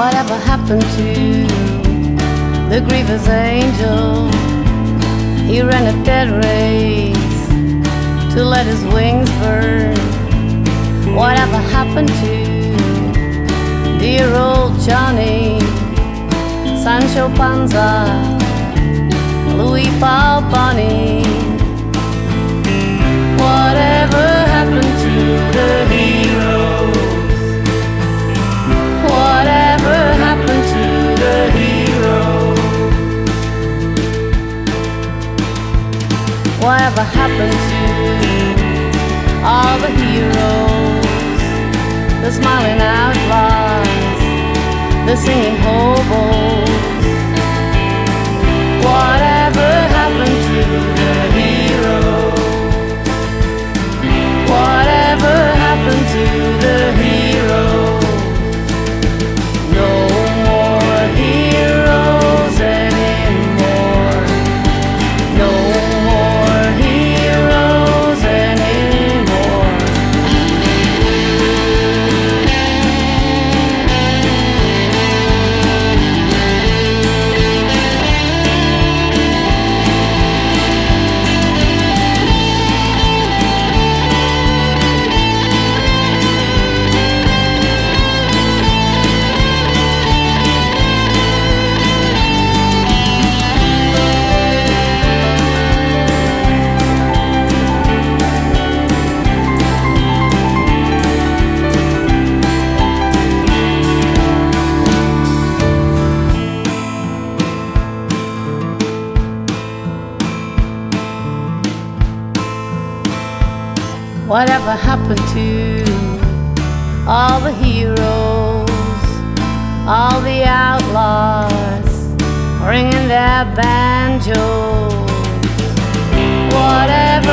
Whatever happened to the grievous angel? He ran a dead race to let his wings burn. Whatever happened to dear old Johnny, Sancho Panza, Louis Balboni? Whatever happened to the heroes? Whatever happened to the heroes? Whatever happened to all the heroes? The smiling outlaws, the singing hobos. Whatever happened to the heroes? Whatever happened to the heroes? No more heroes anymore. No more heroes anymore. Whatever happened to all the heroes, all the outlaws ringing their banjos? Whatever